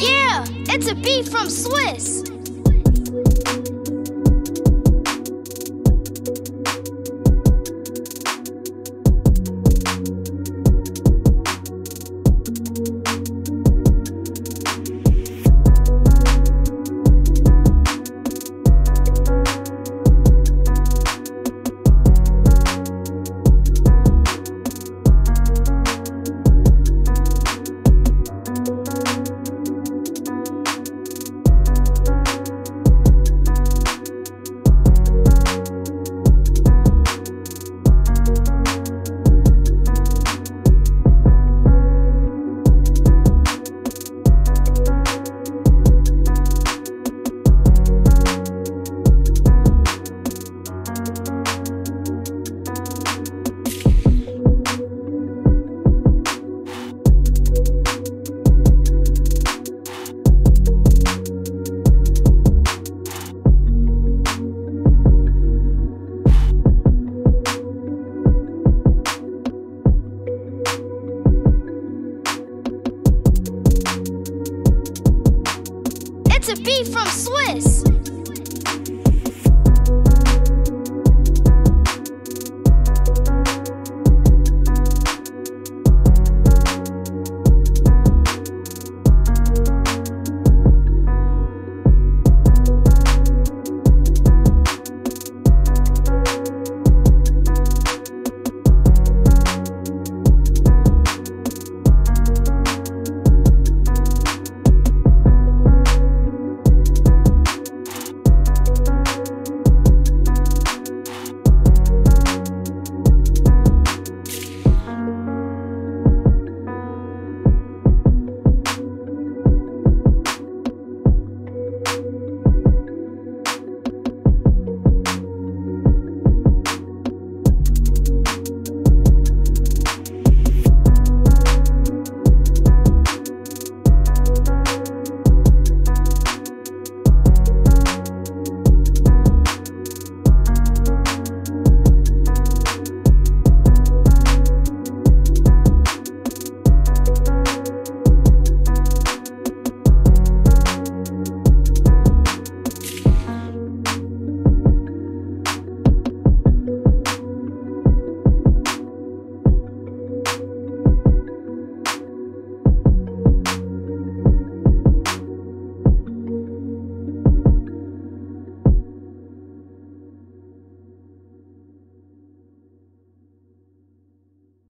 Yeah, it's a beat from Suisse.